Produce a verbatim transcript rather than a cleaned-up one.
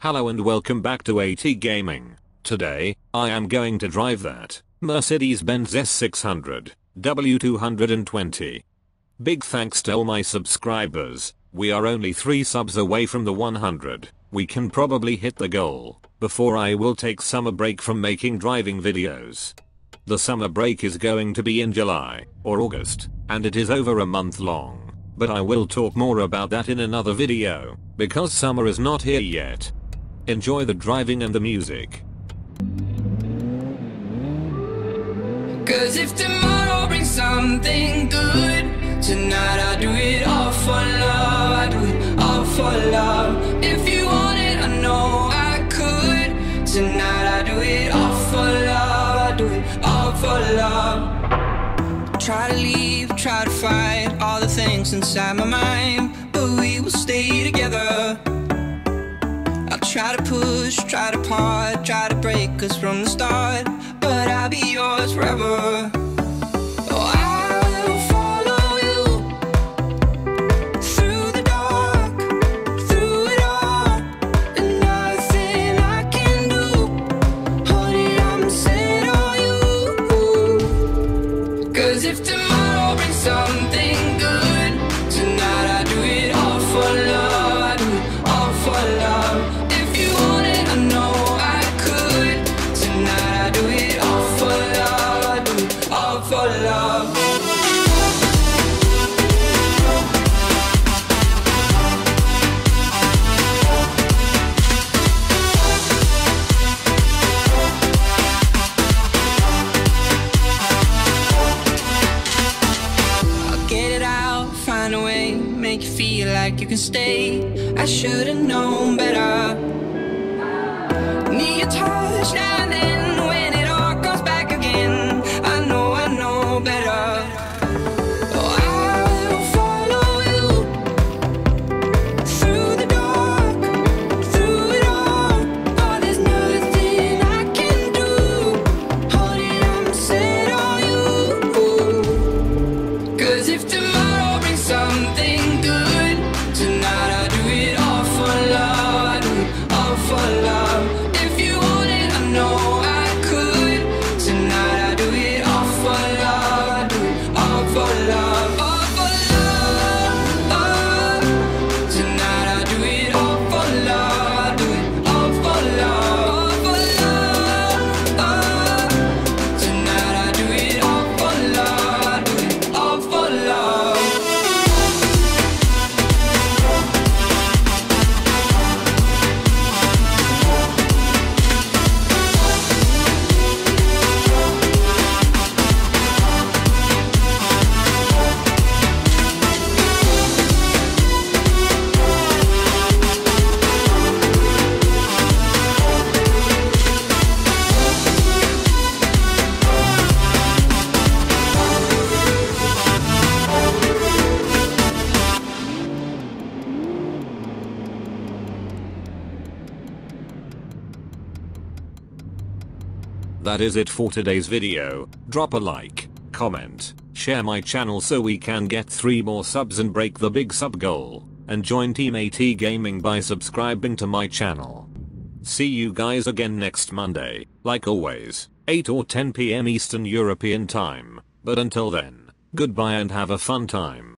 Hello and welcome back to AT Gaming. Today, I am going to drive that Mercedes-Benz S six hundred, W two twenty. Big thanks to all my subscribers, we are only three subs away from the one hundred, we can probably hit the goal, before I will take summer break from making driving videos. The summer break is going to be in July, or August, and it is over a month long, but I will talk more about that in another video, because summer is not here yet. Enjoy the driving and the music. 'Cause if tomorrow brings something good, tonight I'll do it all for love. I do it all for love. If you want it, I know I could. Tonight I do it all for love. I do it all for love. Try to leave, try to fight all the things inside my mind, but we will stay together. Try to push, try to part, try to break us from the start, but I'll be yours forever. Oh, I make you feel like you can stay. I should have known better. Need your touch now and then. When it all comes back again, I know I know better. Oh, I will follow you through the dark, through it all. Oh, there's nothing I can do. Hold it, I'm set on you. 'Cause if tomorrow brings something . That is it for today's video. Drop a like, comment, share my channel so we can get three more subs and break the big sub goal, and join Team AT Gaming by subscribing to my channel. See you guys again next Monday, like always, eight or ten p m Eastern European time, but until then, goodbye and have a fun time.